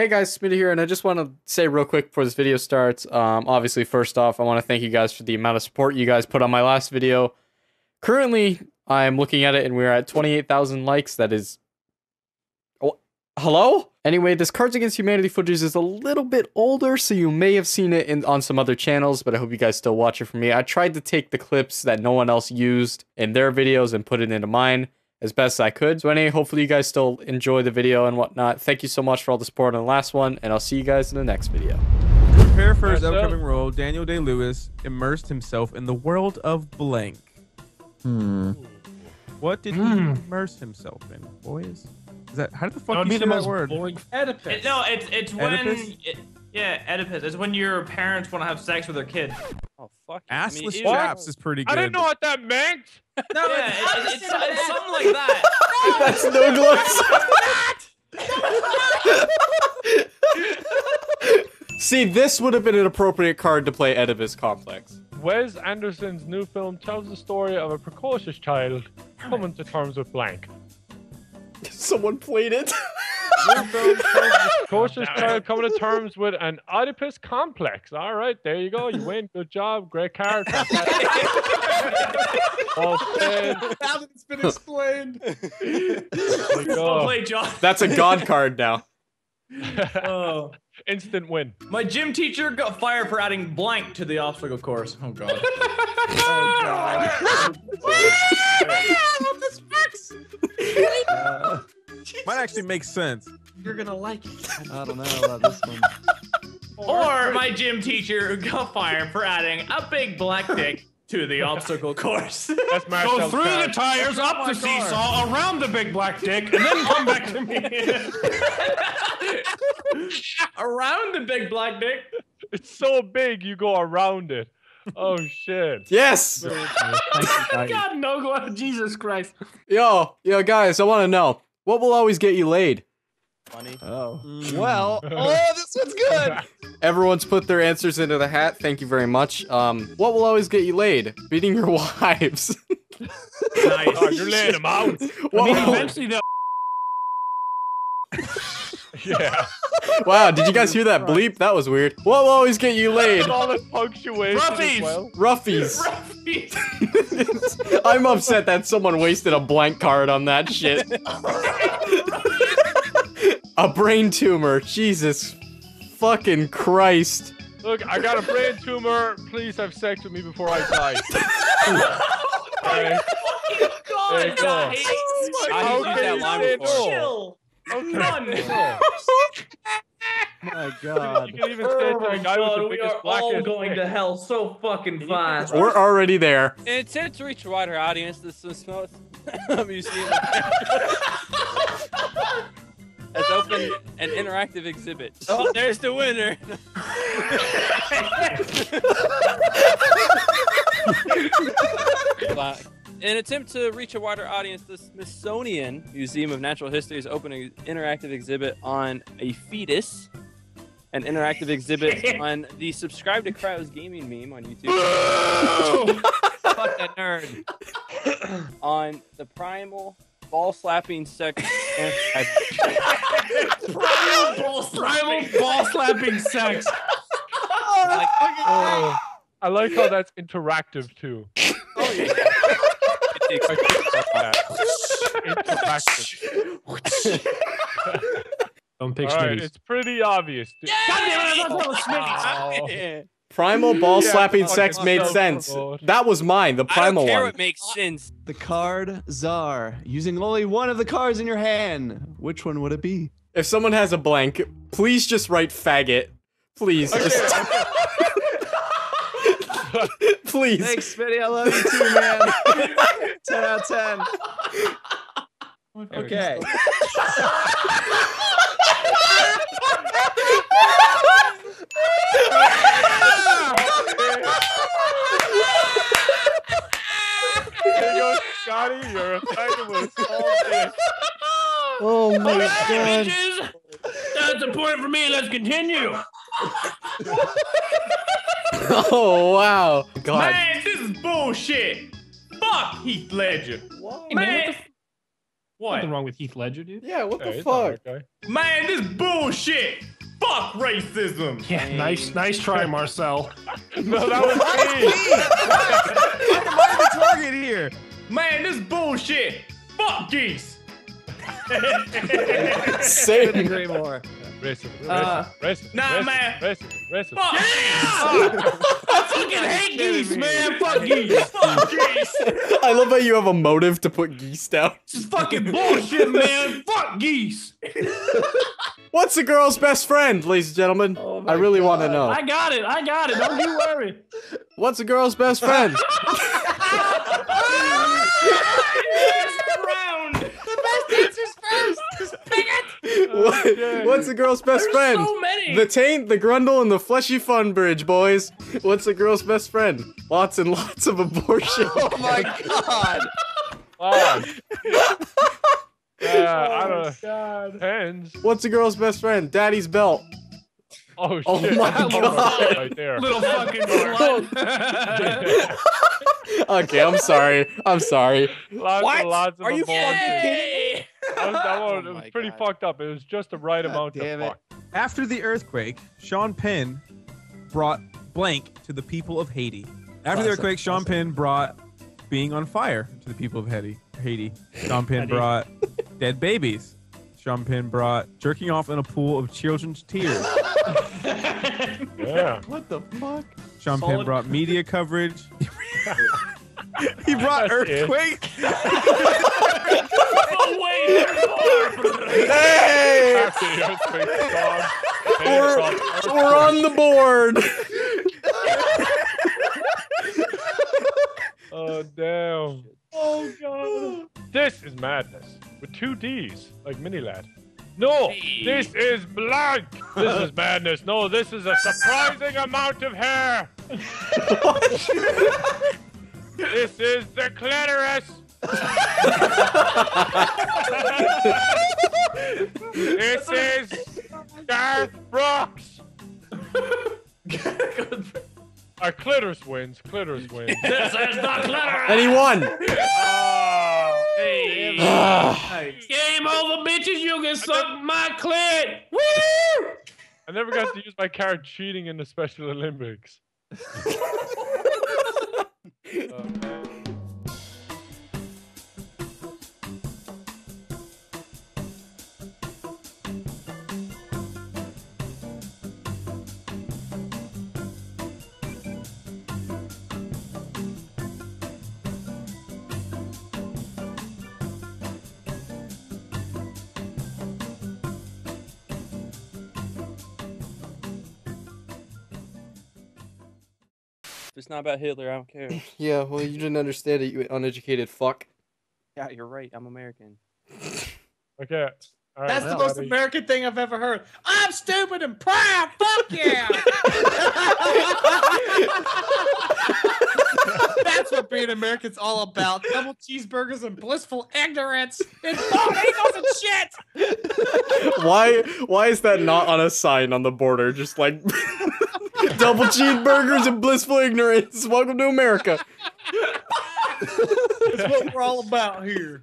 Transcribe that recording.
Hey guys, SMii7Y here, and I just want to say real quick before this video starts, obviously first off, I want to thank you guys for the amount of support you guys put on my last video. Currently, I'm looking at it and we're at 28,000 likes, that is... Oh, hello? Anyway, this Cards Against Humanity footage is a little bit older, so you may have seen it on some other channels, but I hope you guys still watch it for me. I tried to take the clips that no one else used in their videos and put it into mine as best I could. So anyway, hopefully you guys still enjoy the video and whatnot. Thank you so much for all the support on the last one, and I'll see you guys in the next video. To prepare for his upcoming role, Daniel Day-Lewis immersed himself in the world of blank. What did he immerse himself in, boys? Is that, how the fuck do you say that word? Oedipus. It's Oedipus? Oedipus. It's when your parents want to have sex with their kid. Oh, fuck. Assless chaps is pretty good. I didn't know what that meant. No, yeah, it's something like that. That's no gloves. See, this would have been an appropriate card to play Oedipus Complex. Wes Anderson's new film tells the story of a precocious child coming to terms with blank. Someone played it. New film tells the precocious child coming to terms with an Oedipus complex. All right, there you go. You win. Good job. Great character. Well said. Now that it's been explained. Well played, John. That's a god card now. Oh. Instant win. My gym teacher got fired for adding blank to the obstacle course. Oh god. Oh god. I love this fix. Might actually make sense. You're gonna like it. I don't know about this one. Or my gym teacher got fired for adding a big black dick to the obstacle course. That's my go through card. The tires, up the seesaw, around the big black dick, and then come back to me. Around the big black dick? It's so big, you go around it. Oh, shit. Yes! God, no God, Jesus Christ. Yo, guys, I want to know, what will always get you laid? Funny. Oh. Well, oh, this one's good. Everyone's put their answers into the hat. Thank you very much. What will always get you laid? Beating your wives. Nice. Oh, you're laying them out. Well, I mean, eventually they'll. Yeah. Wow, did you guys hear that bleep? That was weird. What will always get you laid? All the punctuation. Ruffies. Well. Ruffies. I'm upset that someone wasted a blank card on that shit. A brain tumor, Jesus fucking Christ. Look, I got a brain tumor, please have sex with me before I die. Okay. God, I hate that line. None. My God. You can even say that guy was the biggest black all going to hell so fucking fast. We're already there. And since to reach a wider audience, this is a museum. Has opened an interactive exhibit. Oh, there's the winner. In an attempt to reach a wider audience, the Smithsonian Museum of Natural History is opening an interactive exhibit on a fetus, an interactive exhibit on the Subscribe to Kryoz gaming meme on YouTube. Fuck that nerd. On the primal ball slapping sex. primal ball slapping sex. Oh, like, oh. I like how that's interactive too. Oh yeah. Interactive. Don't pick Smitties. It's pretty obvious. Dude. Goddamn, primal ball slapping sex made sense. That was mine, the primal one. I don't care what makes sense. The card czar. Using only one of the cards in your hand. Which one would it be? If someone has a blank, please just write faggot. Please. Okay, just... Okay. Please. Thanks, Smitty. I love you too, man. 10 out of 10. Okay. There you go, Scotty, you're affected with small dick. Oh my God. Bitches. That's important for me, let's continue. Oh wow. God. Man, this is bullshit. Fuck Heath Ledger. Whoa. Man. What? Nothing wrong with Heath Ledger, dude. Yeah, what the fuck? Man, this is bullshit. Fuck racism. Yeah, dang. nice try, Marcel. No, that was me. I'm the target here. Man, this bullshit. Fuck geese. Same. Couldn't agree more. Racist. Nah, man. Racist. Fuck geese. I fucking hate geese, man. Fuck geese. Fuck geese. I love how you have a motive to put geese down. This is fucking bullshit, man. Fuck geese. What's a girl's best friend, ladies and gentlemen? Oh I really want to know. I got it. Don't you worry. What's a girl's best friend? What's a girl's best friend? There's so many. The taint, the grundle, and the fleshy fun bridge, boys. What's a girl's best friend? Lots and lots of abortion. Oh my god. Depends. What's a girl's best friend? Daddy's belt. Oh shit. Oh my god. Right there. Little fucking slut. Okay, I'm sorry. Lots of Are you fucking kidding me? That was pretty fucked up. It was just the right amount to fuck. After the earthquake, Sean Penn brought blank to the people of Haiti. After the earthquake, Sean Penn brought being on fire to the people of Haiti. Sean Penn brought dead babies. Sean Penn brought jerking off in a pool of children's tears. Yeah. What the fuck? Sean Penn brought media coverage. He brought earthquake. Hey! We're on the board. Oh damn! Oh god! This is madness with two D's, like Mini Ladd. No, this is blank. This is madness. No, this is a surprising amount of hair. This is the clitoris. This is Garth Brooks. Our clitoris wins. This is the clitoris. And he won. Hey. Game over, bitches. You can suck my clit. Woo! I never got to use my card cheating in the Special Olympics. It's not about Hitler, I don't care. Yeah, well, you didn't understand it, you uneducated fuck. Yeah, you're right, I'm American. Okay. All right, that's the most American thing I've ever heard. I'm stupid and proud, fuck yeah! That's what being American's all about. Double cheeseburgers and blissful ignorance and fuck and shit! Why is that not on a sign on the border, just like... Double cheeseburgers and blissful ignorance. Welcome to America. That's what we're all about here.